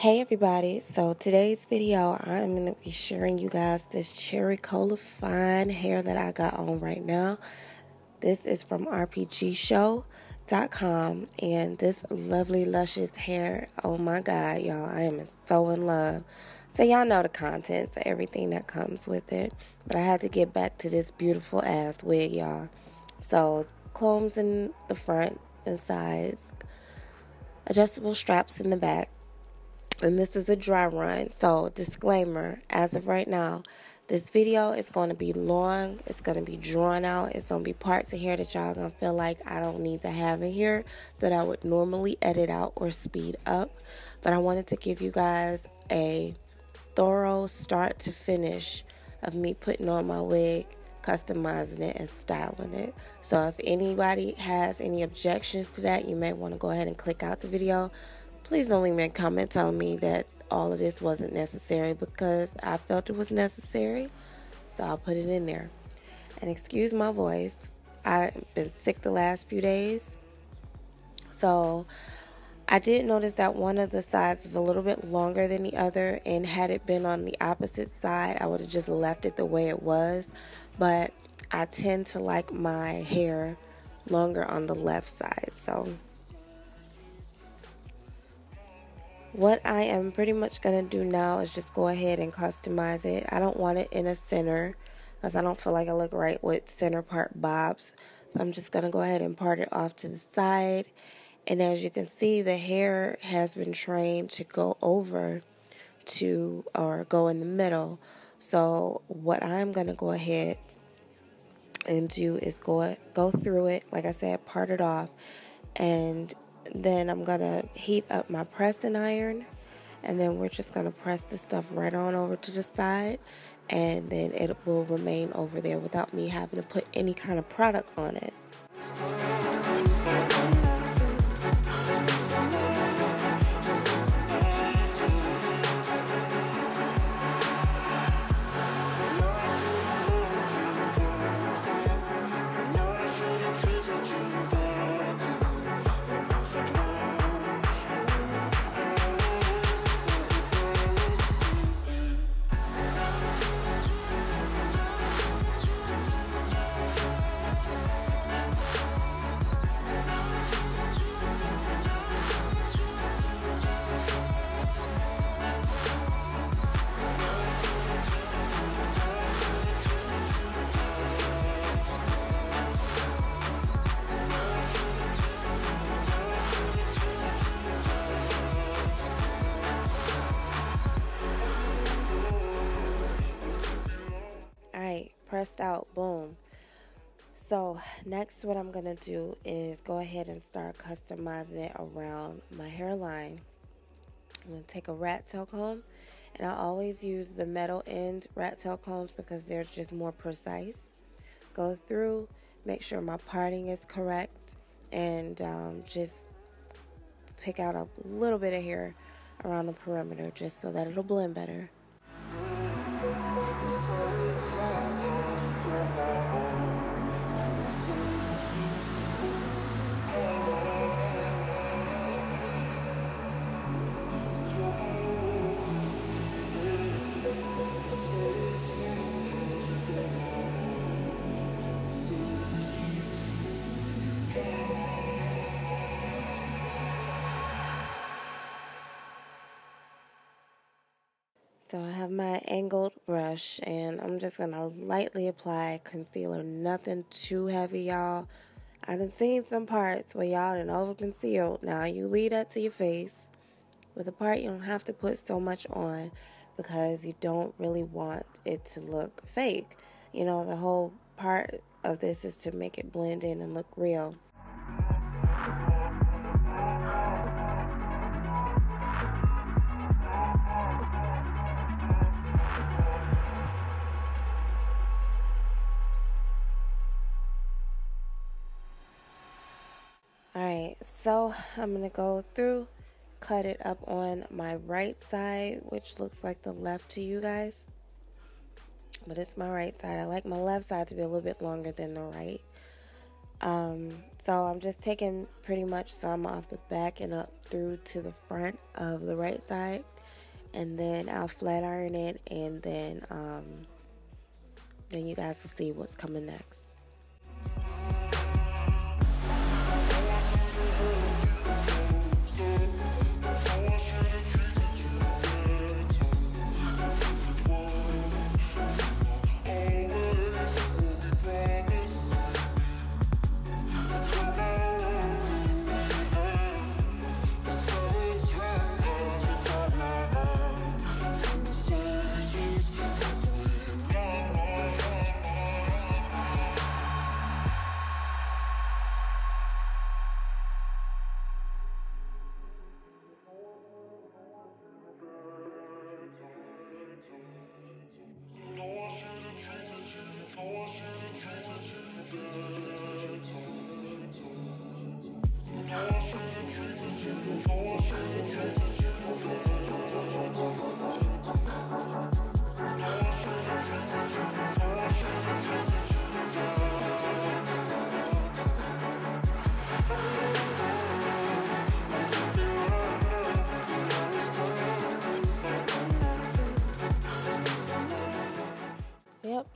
Hey everybody, so today's video I'm going to be sharing you guys this cherry cola fine hair that I got on right now. This is from rpgshow.com and this lovely luscious hair, oh my god y'all, I am so in love. So y'all know the contents and everything that comes with it, but I had to get back to this beautiful ass wig y'all. So combs in the front and sides, adjustable straps in the back. And this is a dry run, so disclaimer, as of right now, this video is going to be long, it's going to be drawn out, it's going to be parts of here that y'all going to feel like I don't need to have in here that I would normally edit out or speed up. But I wanted to give you guys a thorough start to finish of me putting on my wig, customizing it, and styling it. So if anybody has any objections to that, you may want to go ahead and click out the video. Please don't leave me a comment telling me that all of this wasn't necessary, because I felt it was necessary, so I'll put it in there. And excuse my voice. I've been sick the last few days. So I did notice that one of the sides was a little bit longer than the other, and had it been on the opposite side, I would have just left it the way it was. But I tend to like my hair longer on the left side, so what I am pretty much going to do now is just go ahead and customize it. I don't want it in a center because I don't feel like I look right with center part bobs. So I'm just going to go ahead and part it off to the side. And as you can see, the hair has been trained to go over to or go in the middle. So what I'm going to go ahead and do is go through it. Like I said, part it off, and then I'm going to heat up my pressing iron, and then we're just going to press the stuff right on over to the side, and then it will remain over there without me having to put any kind of product on it. Pressed out, boom. So next what I'm gonna do is go ahead and start customizing it around my hairline. I'm gonna take a rat tail comb, and I always use the metal end rat tail combs because they're just more precise. Go through, make sure my parting is correct, and just pick out a little bit of hair around the perimeter just so that it'll blend better. So I have my angled brush, and I'm just going to lightly apply concealer. Nothing too heavy, y'all. I done seen some parts where y'all done over-concealed. Now, you leave that to your face. With a part, you don't have to put so much on because you don't really want it to look fake. You know, the whole part of this is to make it blend in and look real. Alright, so I'm going to go through, cut it up on my right side, which looks like the left to you guys, but it's my right side. I like my left side to be a little bit longer than the right. So I'm just taking pretty much some off the back and up through to the front of the right side, and then I'll flat iron it, and then you guys will see what's coming next.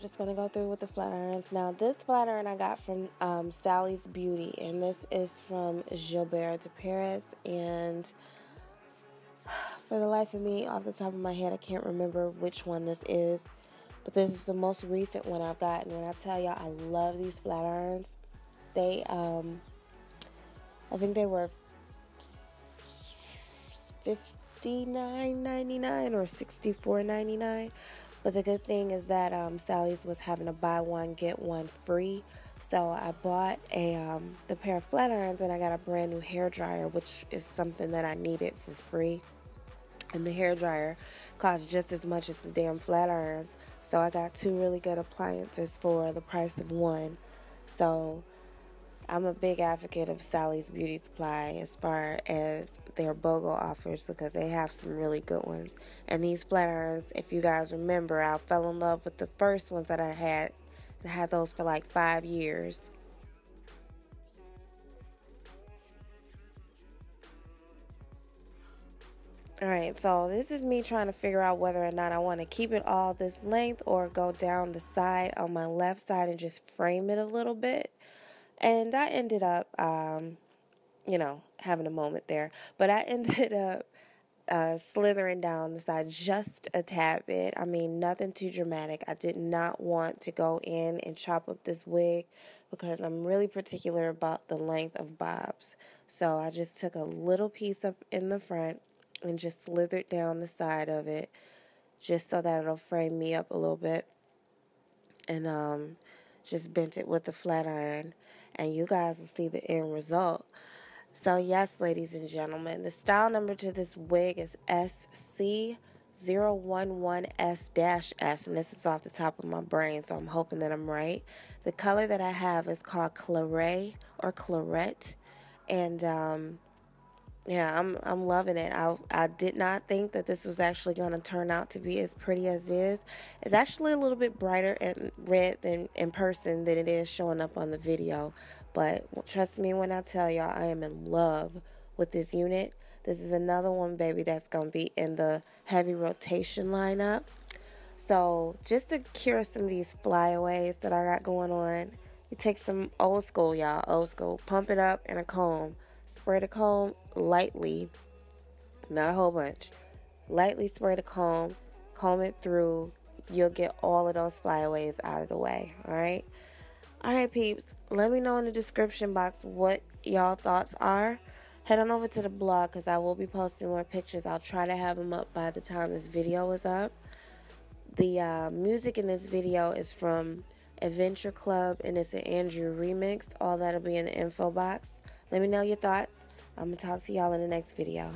Just gonna go through with the flat irons. Now this flat iron I got from Sally's Beauty, and this is from Jilbere de Paris, and for the life of me off the top of my head I can't remember which one this is, but this is the most recent one I've gotten. When I tell y'all I love these flat irons, they I think they were $59.99 or $64.99. But the good thing is that Sally's was having to buy one, get one free. So I bought the pair of flat irons, and I got a brand new hair dryer, which is something that I needed for free. And the hair dryer costs just as much as the damn flat irons. So I got two really good appliances for the price of one. So I'm a big advocate of Sally's Beauty Supply as far as their BOGO offers, because they have some really good ones. And these flat irons, if you guys remember, I fell in love with the first ones that I had. I had those for like 5 years. Alright, so this is me trying to figure out whether or not I want to keep it all this length or go down the side on my left side and just frame it a little bit. And I ended up, you know, having a moment there. But I ended up slithering down the side just a tad bit. I mean, nothing too dramatic. I did not want to go in and chop up this wig because I'm really particular about the length of bobs. So I just took a little piece up in the front and just slithered down the side of it just so that it'll frame me up a little bit. And just bent it with the flat iron. And you guys will see the end result. So yes, ladies and gentlemen, the style number to this wig is SC011S-S, and this is off the top of my brain, so I'm hoping that I'm right. The color that I have is called Claret or Claret, and yeah, I'm loving it. I did not think that this was actually going to turn out to be as pretty as it is. It's actually a little bit brighter and red than in person than it is showing up on the video. But trust me when I tell y'all, I am in love with this unit. This is another one, baby, that's going to be in the heavy rotation lineup. So just to cure some of these flyaways that I got going on, you take some old school, y'all, old school. Pump it up in a comb. Spray the comb lightly, not a whole bunch, lightly spray the comb, comb it through, you'll get all of those flyaways out of the way. All right peeps, let me know in the description box what y'all thoughts are. Head on over to the blog because I will be posting more pictures. I'll try to have them up by the time this video is up. The music in this video is from Adventure Club, and it's an Andrew remix. All that'll be in the info box. Let me know your thoughts. I'm going to talk to y'all in the next video.